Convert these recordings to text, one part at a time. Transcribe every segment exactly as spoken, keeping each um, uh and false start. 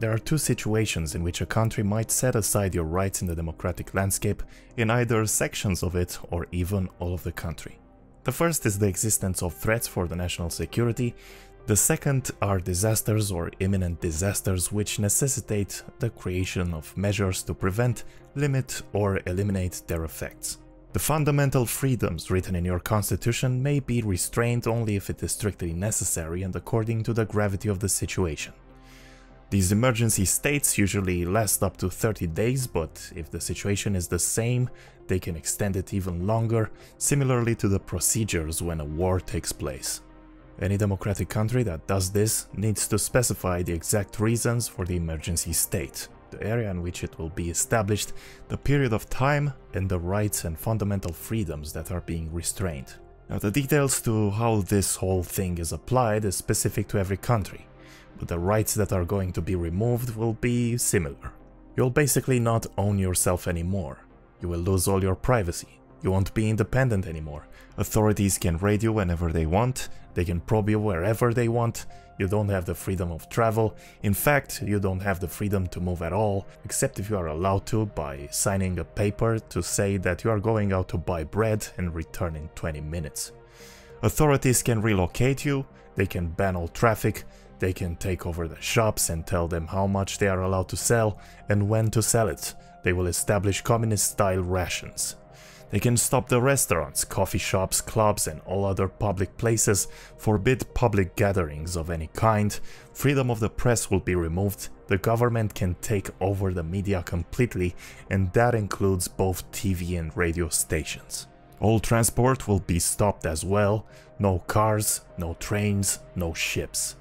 There are two situations in which a country might set aside your rights in the democratic landscape, in either sections of it or even all of the country. The first is the existence of threats for the national security. The second are disasters or imminent disasters which necessitate the creation of measures to prevent, limit, or eliminate their effects. The fundamental freedoms written in your constitution may be restrained only if it is strictly necessary and according to the gravity of the situation. These emergency states usually last up to thirty days, but if the situation is the same, they can extend it even longer, similarly to the procedures when a war takes place. Any democratic country that does this needs to specify the exact reasons for the emergency state, the area in which it will be established, the period of time, and the rights and fundamental freedoms that are being restrained. Now, the details to how this whole thing is applied is specific to every country, but the rights that are going to be removed will be similar. You'll basically not own yourself anymore. You will lose all your privacy. You won't be independent anymore. Authorities can raid you whenever they want. They can probe you wherever they want. You don't have the freedom of travel. In fact, you don't have the freedom to move at all, except if you are allowed to by signing a paper to say that you are going out to buy bread and return in twenty minutes. Authorities can relocate you. They can ban all traffic. They can take over the shops and tell them how much they are allowed to sell and when to sell it. They will establish communist-style rations. They can stop the restaurants, coffee shops, clubs, and all other public places, forbid public gatherings of any kind, freedom of the press will be removed, the government can take over the media completely, and that includes both T V and radio stations. All transport will be stopped as well, no cars, no trains, no ships.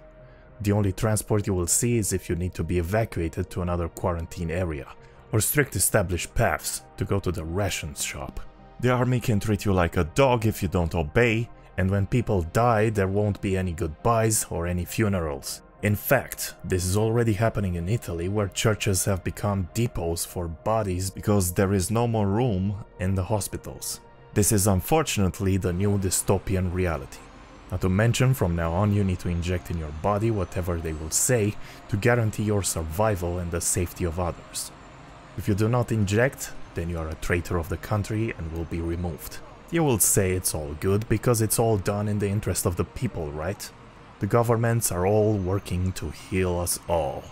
The only transport you will see is if you need to be evacuated to another quarantine area, or strict established paths to go to the rations shop. The army can treat you like a dog if you don't obey, and when people die there won't be any goodbyes or any funerals. In fact, this is already happening in Italy, where churches have become depots for bodies because there is no more room in the hospitals. This is unfortunately the new dystopian reality. Not to mention, from now on you need to inject in your body whatever they will say to guarantee your survival and the safety of others. If you do not inject, then you are a traitor of the country and will be removed. You will say it's all good because it's all done in the interest of the people, right? The governments are all working to heal us all.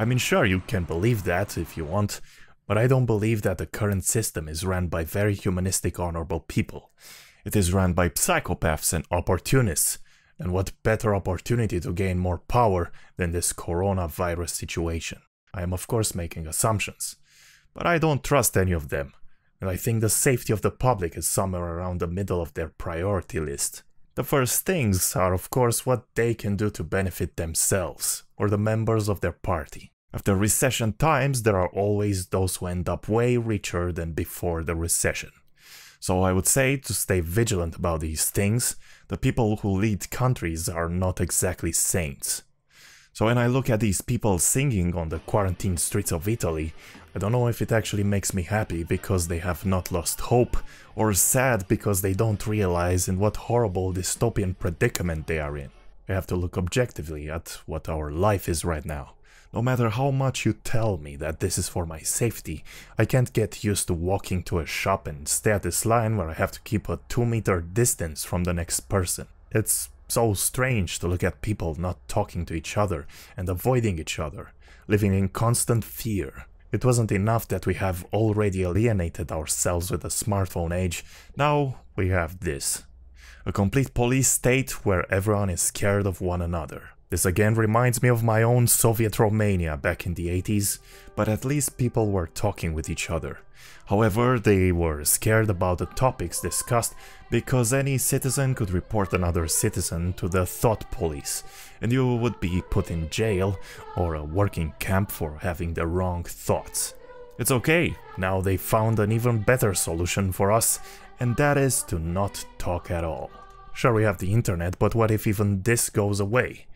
I mean, sure, you can believe that if you want, but I don't believe that the current system is run by very humanistic, honorable people. It is run by psychopaths and opportunists, and what better opportunity to gain more power than this coronavirus situation. I am of course making assumptions, but I don't trust any of them, and I think the safety of the public is somewhere around the middle of their priority list. The first things are of course what they can do to benefit themselves, or the members of their party. After recession times, there are always those who end up way richer than before the recession. So I would say to stay vigilant about these things. The people who lead countries are not exactly saints. So when I look at these people singing on the quarantine streets of Italy, I don't know if it actually makes me happy because they have not lost hope, or sad because they don't realize in what horrible dystopian predicament they are in. We have to look objectively at what our life is right now. No matter how much you tell me that this is for my safety, I can't get used to walking to a shop and stay at this line where I have to keep a two meter distance from the next person. It's so strange to look at people not talking to each other and avoiding each other, living in constant fear. It wasn't enough that we have already alienated ourselves with the smartphone age, now we have this. A complete police state where everyone is scared of one another. This again reminds me of my own Soviet Romania back in the eighties, but at least people were talking with each other. However, they were scared about the topics discussed because any citizen could report another citizen to the thought police, and you would be put in jail or a working camp for having the wrong thoughts. It's okay, now they found an even better solution for us, and that is to not talk at all. Sure, we have the internet, but what if even this goes away?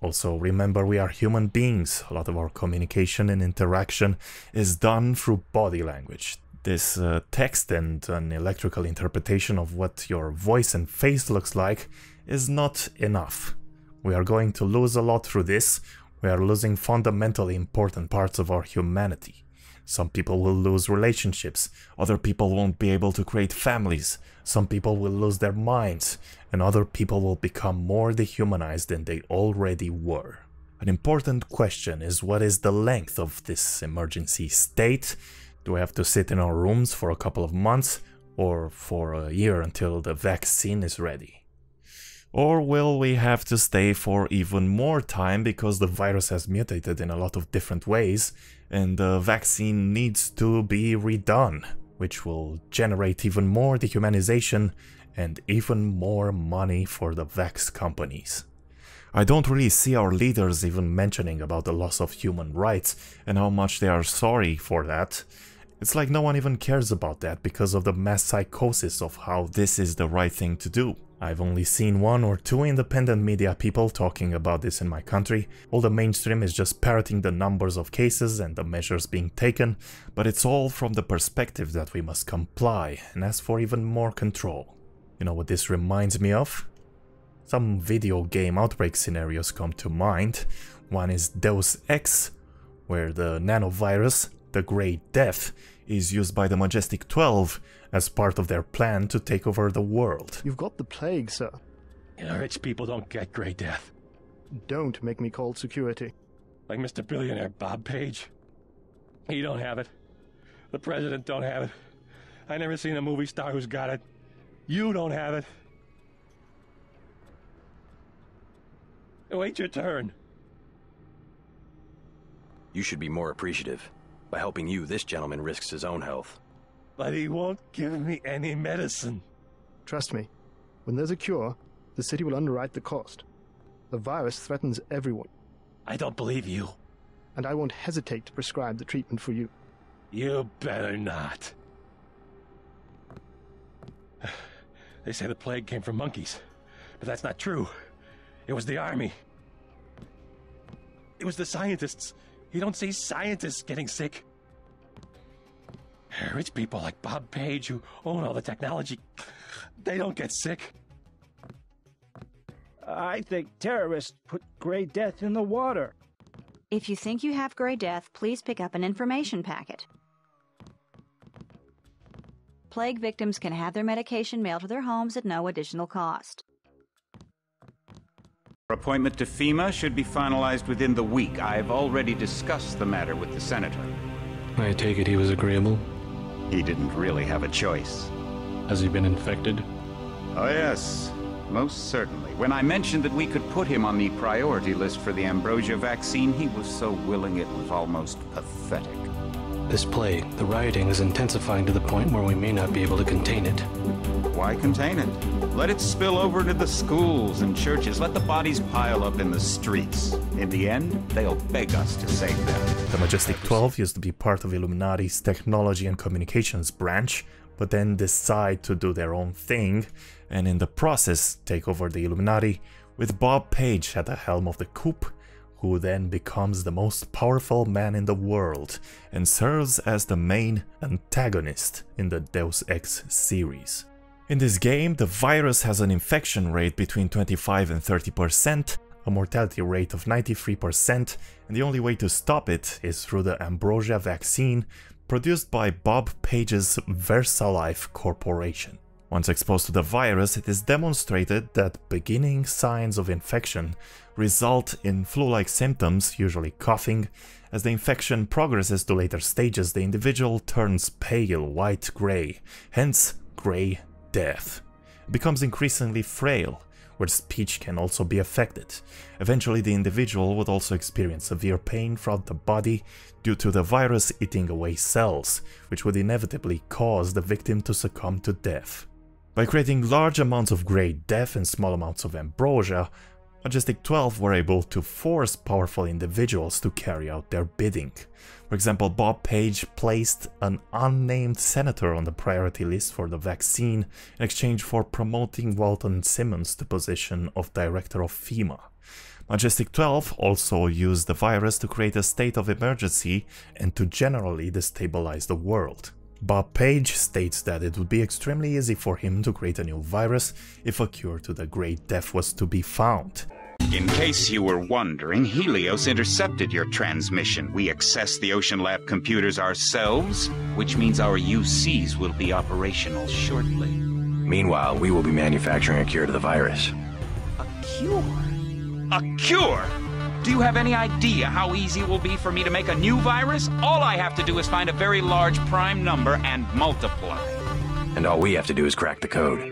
Also, remember, we are human beings. A lot of our communication and interaction is done through body language. This uh, text and an electrical interpretation of what your voice and face looks like is not enough. We are going to lose a lot through this, We are losing fundamentally important parts of our humanity. Some people will lose relationships, other people won't be able to create families, some people will lose their minds, and other people will become more dehumanized than they already were. An important question is, what is the length of this emergency state? Do we have to sit in our rooms for a couple of months, or for a year until the vaccine is ready? Or will we have to stay for even more time because the virus has mutated in a lot of different ways and the vaccine needs to be redone, which will generate even more dehumanization and even more money for the vax companies? I don't really see our leaders even mentioning about the loss of human rights and how much they are sorry for that. It's like no one even cares about that because of the mass psychosis of how this is the right thing to do. I've only seen one or two independent media people talking about this in my country. All the mainstream is just parroting the numbers of cases and the measures being taken, but it's all from the perspective that we must comply and ask for even more control. You know what this reminds me of? Some video game outbreak scenarios come to mind. One is Deus Ex, where the nanovirus, the Great Death, is used by the Majestic twelve as part of their plan to take over the world. You've got the plague, sir. You know, rich people don't get Great Death. Don't make me call security. Like Mister Billionaire Bob Page. He don't have it. The president don't have it. I never seen a movie star who's got it. You don't have it. Wait your turn. You should be more appreciative. By helping you, this gentleman risks his own health. But he won't give me any medicine. Trust me, when there's a cure, the city will underwrite the cost. The virus threatens everyone. I don't believe you. And I won't hesitate to prescribe the treatment for you. You better not. They say the plague came from monkeys, but that's not true. It was the army. It was the scientists. You don't see scientists getting sick. Rich people like Bob Page, who own all the technology, they don't get sick. I think terrorists put Grey Death in the water. If you think you have Grey Death, please pick up an information packet. Plague victims can have their medication mailed to their homes at no additional cost. Appointment to FEMA should be finalized within the week. I've already discussed the matter with the senator. I take it he was agreeable? He didn't really have a choice. Has he been infected? Oh yes, most certainly. When I mentioned that we could put him on the priority list for the Ambrosia vaccine, he was so willing it was almost pathetic. This plague, the rioting, is intensifying to the point where we may not be able to contain it. Why contain it? Let it spill over to the schools and churches. Let the bodies pile up in the streets. In the end, they'll beg us to save them. The Majestic twelve used to be part of Illuminati's technology and communications branch, but then decide to do their own thing, and in the process take over the Illuminati, with Bob Page at the helm of the coup, who then becomes the most powerful man in the world and serves as the main antagonist in the Deus Ex series. In this game, the virus has an infection rate between twenty-five and thirty percent, a mortality rate of ninety-three percent, and the only way to stop it is through the Ambrosia vaccine produced by Bob Page's VersaLife Corporation. Once exposed to the virus, it is demonstrated that beginning signs of infection result in flu-like symptoms, usually coughing. As the infection progresses to later stages, the individual turns pale, white-grey, hence Grey Death. It becomes increasingly frail, where speech can also be affected. Eventually, the individual would also experience severe pain throughout the body due to the virus eating away cells, which would inevitably cause the victim to succumb to death. By creating large amounts of Grey Death and small amounts of Ambrosia, Majestic twelve were able to force powerful individuals to carry out their bidding. For example, Bob Page placed an unnamed senator on the priority list for the vaccine in exchange for promoting Walton Simmons to the position of director of FEMA. Majestic twelve also used the virus to create a state of emergency and to generally destabilize the world. Bob Page states that it would be extremely easy for him to create a new virus if a cure to the Great Death was to be found. In case you were wondering, Helios intercepted your transmission. We accessed the Ocean Lab computers ourselves, which means our U Cs will be operational shortly. Meanwhile, we will be manufacturing a cure to the virus. A cure? A cure? Do you have any idea how easy it will be for me to make a new virus? All I have to do is find a very large prime number and multiply. And all we have to do is crack the code.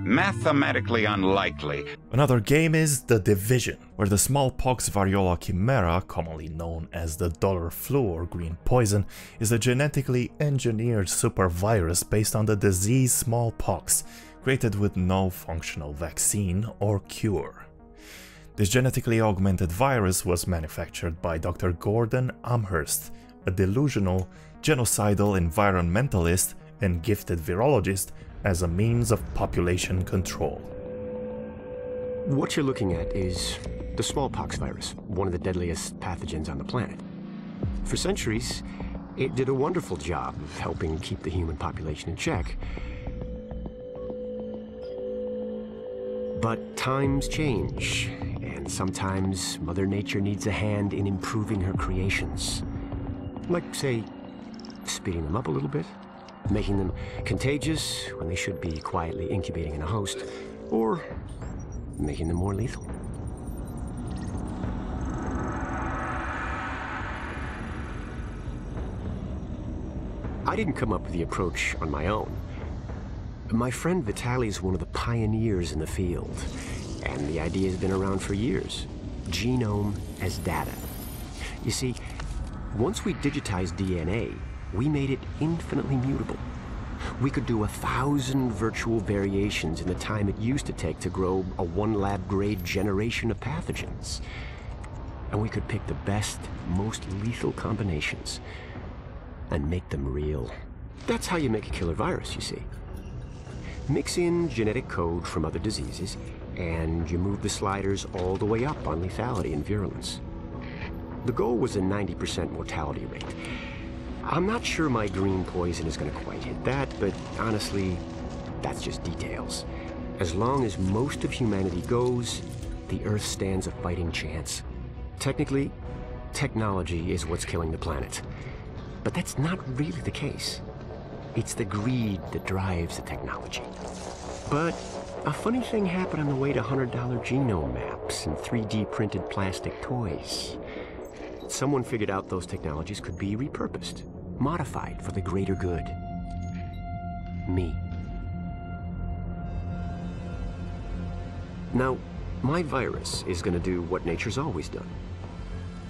Mathematically unlikely. Another game is The Division, where the smallpox variola chimera, commonly known as the dollar flu or green poison, is a genetically engineered super virus based on the disease smallpox, created with no functional vaccine or cure. This genetically augmented virus was manufactured by Doctor Gordon Amherst, a delusional, genocidal environmentalist and gifted virologist, as a means of population control. What you're looking at is the smallpox virus, one of the deadliest pathogens on the planet. For centuries, it did a wonderful job of helping keep the human population in check. But times change, and sometimes Mother Nature needs a hand in improving her creations. Like, say, speeding them up a little bit, making them contagious when they should be quietly incubating in a host, or making them more lethal. I didn't come up with the approach on my own. My friend Vitali is one of the pioneers in the field, and the idea has been around for years. Genome as data. You see, once we digitized D N A, we made it infinitely mutable. We could do a thousand virtual variations in the time it used to take to grow a one lab grade generation of pathogens. And we could pick the best, most lethal combinations and make them real. That's how you make a killer virus, you see. Mix in genetic code from other diseases, and you move the sliders all the way up on lethality and virulence. The goal was a ninety percent mortality rate. I'm not sure my green poison is going to quite hit that, but honestly, that's just details. As long as most of humanity goes, the Earth stands a fighting chance. Technically, technology is what's killing the planet. But that's not really the case. It's the greed that drives the technology. But a funny thing happened on the way to one hundred dollar genome maps and three D printed plastic toys. Someone figured out those technologies could be repurposed, modified for the greater good. Me. Now, my virus is going to do what nature's always done.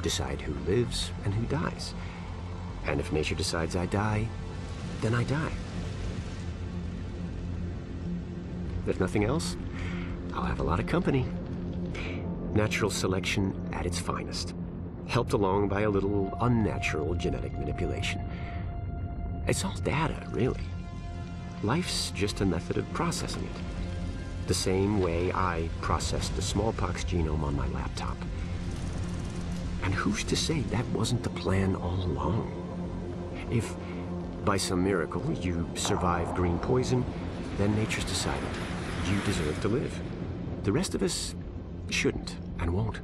Decide who lives and who dies. And if nature decides I die, then I die. If nothing else, I'll have a lot of company. Natural selection at its finest, helped along by a little unnatural genetic manipulation. It's all data, really. Life's just a method of processing it. The same way I processed the smallpox genome on my laptop. And who's to say that wasn't the plan all along? If, by some miracle, you survive green poison, then nature's decided you deserve to live. The rest of us shouldn't and won't.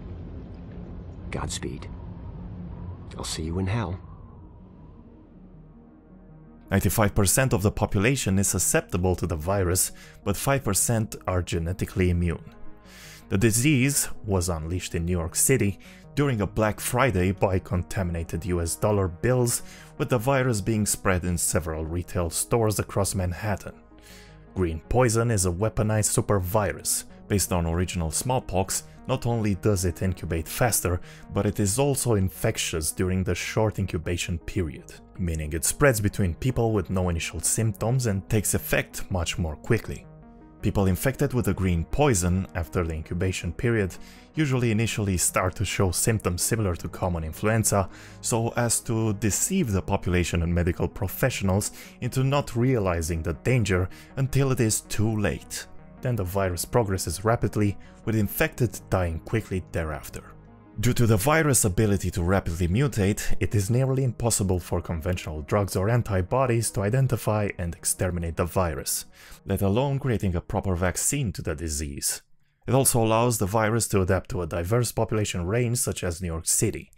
Godspeed. I'll see you in hell. ninety-five percent of the population is susceptible to the virus, but five percent are genetically immune. The disease was unleashed in New York City during a Black Friday by contaminated U S dollar bills, with the virus being spread in several retail stores across Manhattan. Green poison is a weaponized super virus. Based on original smallpox, not only does it incubate faster, but it is also infectious during the short incubation period, meaning it spreads between people with no initial symptoms and takes effect much more quickly. People infected with the green poison after the incubation period usually initially start to show symptoms similar to common influenza, so as to deceive the population and medical professionals into not realizing the danger until it is too late. Then the virus progresses rapidly, with infected dying quickly thereafter. Due to the virus' ability to rapidly mutate, it is nearly impossible for conventional drugs or antibodies to identify and exterminate the virus, let alone creating a proper vaccine to the disease. It also allows the virus to adapt to a diverse population range, such as New York City.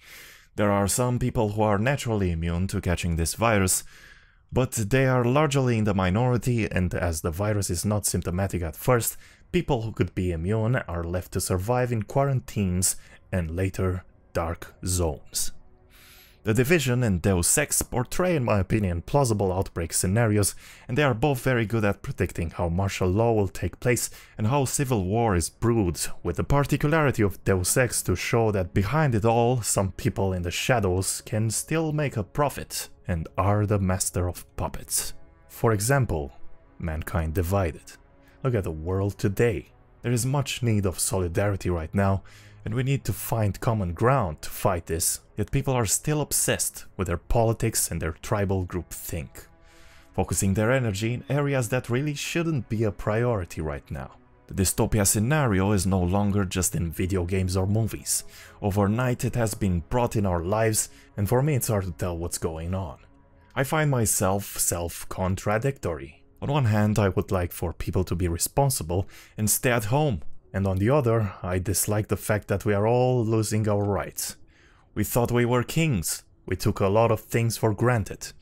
There are some people who are naturally immune to catching this virus, but they are largely in the minority, and as the virus is not symptomatic at first, people who could be immune are left to survive in quarantines and later dark zones. The Division and Deus Ex portray, in my opinion, plausible outbreak scenarios, and they are both very good at predicting how martial law will take place and how civil war is brewed, with the particularity of Deus Ex to show that behind it all, some people in the shadows can still make a profit and are the master of puppets. For example, Mankind Divided. Look at the world today. There is much need of solidarity right now, and we need to find common ground to fight this, yet people are still obsessed with their politics and their tribal groupthink, focusing their energy in areas that really shouldn't be a priority right now. The dystopia scenario is no longer just in video games or movies. Overnight it has been brought in our lives, and for me it's hard to tell what's going on. I find myself self-contradictory. On one hand, I would like for people to be responsible and stay at home. And on the other, I dislike the fact that we are all losing our rights. We thought we were kings, we took a lot of things for granted,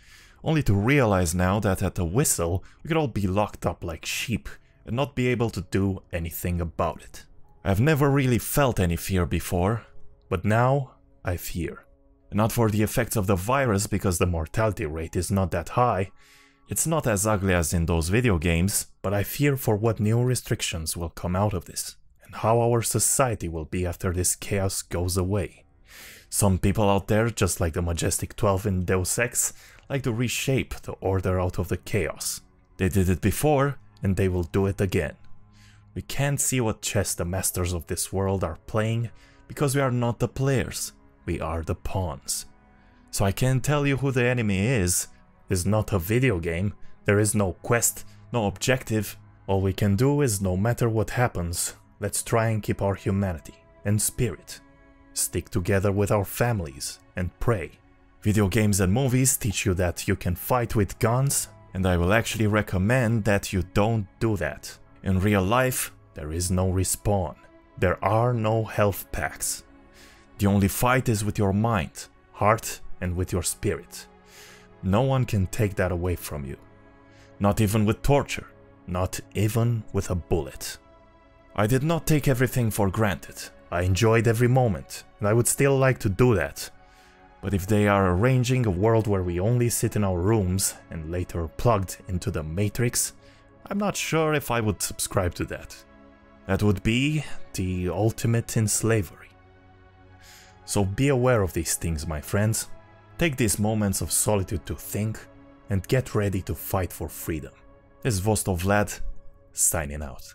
only to realize now that at a whistle we could all be locked up like sheep and not be able to do anything about it. I've never really felt any fear before, but now I fear. Not for the effects of the virus, because the mortality rate is not that high. It's not as ugly as in those video games, but I fear for what new restrictions will come out of this, and how our society will be after this chaos goes away. Some people out there, just like the Majestic twelve in Deus Ex, like to reshape the order out of the chaos. They did it before, and they will do it again. We can't see what chess the masters of this world are playing, because we are not the players, we are the pawns. So I can't tell you who the enemy is. Is not a video game, there is no quest, no objective. All we can do is, no matter what happens, let's try and keep our humanity and spirit. Stick together with our families and pray. Video games and movies teach you that you can fight with guns, and I will actually recommend that you don't do that. In real life, there is no respawn. There are no health packs. The only fight is with your mind, heart, and with your spirit. No one can take that away from you. Not even with torture. Not even with a bullet. I did not take everything for granted. I enjoyed every moment, and I would still like to do that. But if they are arranging a world where we only sit in our rooms and later plugged into the Matrix, I'm not sure if I would subscribe to that. That would be the ultimate in slavery. So be aware of these things, my friends. Take these moments of solitude to think, and get ready to fight for freedom. This is Vosto Vlad, signing out.